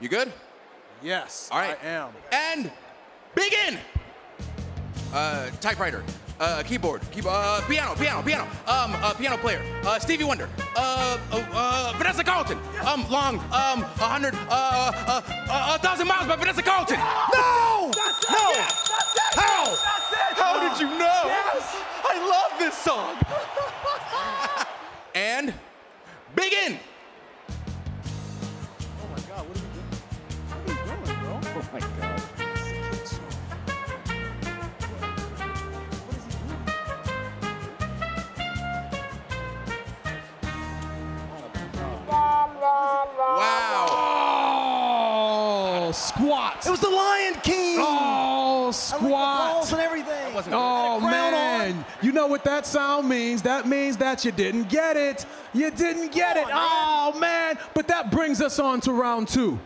You good? Yes, all right. I am. And begin! Typewriter. Keyboard. Piano. Piano player. Stevie Wonder. Vanessa Carlton. Long. 1,000 miles by Vanessa Carlton. Yes! No! That's it! No! Yes! That's it! How? That's it! How did you know? Yes! I love this song. And begin! Oh my God! What are we doing? What are we doing, bro? Oh my God! Squats. It was the Lion King. Oh, squats and everything. Oh man, you know what that sound means? That means that you didn't get it. You didn't get it. Oh man, but that brings us on to round two.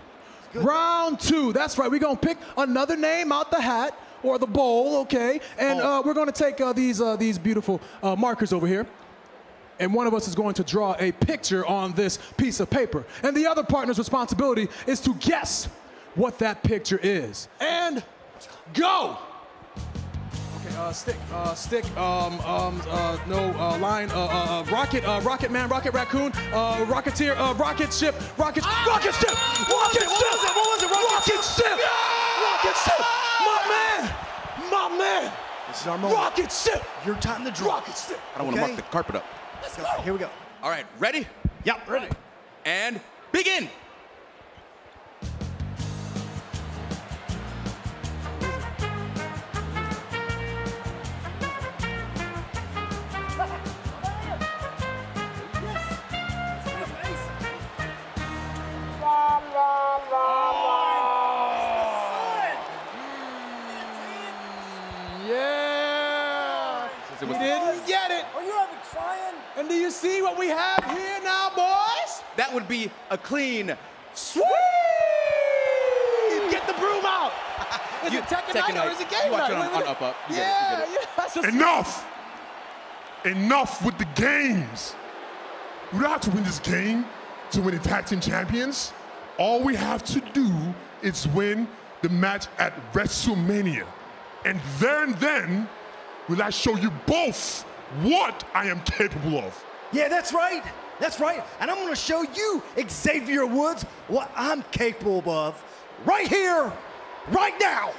Round two. That's right. We're gonna pick another name out the hat or the bowl, okay? And we're gonna take these beautiful markers over here. And one of us is going to draw a picture on this piece of paper. And the other partner's responsibility is to guess what that picture is. And go! Okay, rocket ship! Rocket ship! My man! This is our moment. Rocket ship! Your time to draw. Rocket ship! I don't want to muck the carpet up. Let's go! Here we go. All right, ready? Yep, ready. And begin! You didn't get it. Are you ever trying? And do you see what we have here now, boys? That would be a clean sweep. Get the broom out. Is it Tekken night or is it game night? On up. Yeah. Enough. Enough with the games. We don't have to win this game to win the tag team champions. All we have to do is win the match at WrestleMania, and then. Will I show you both what I am capable of? Yeah, that's right. That's right. And I'm going to show you, Xavier Woods, what I'm capable of right here, right now.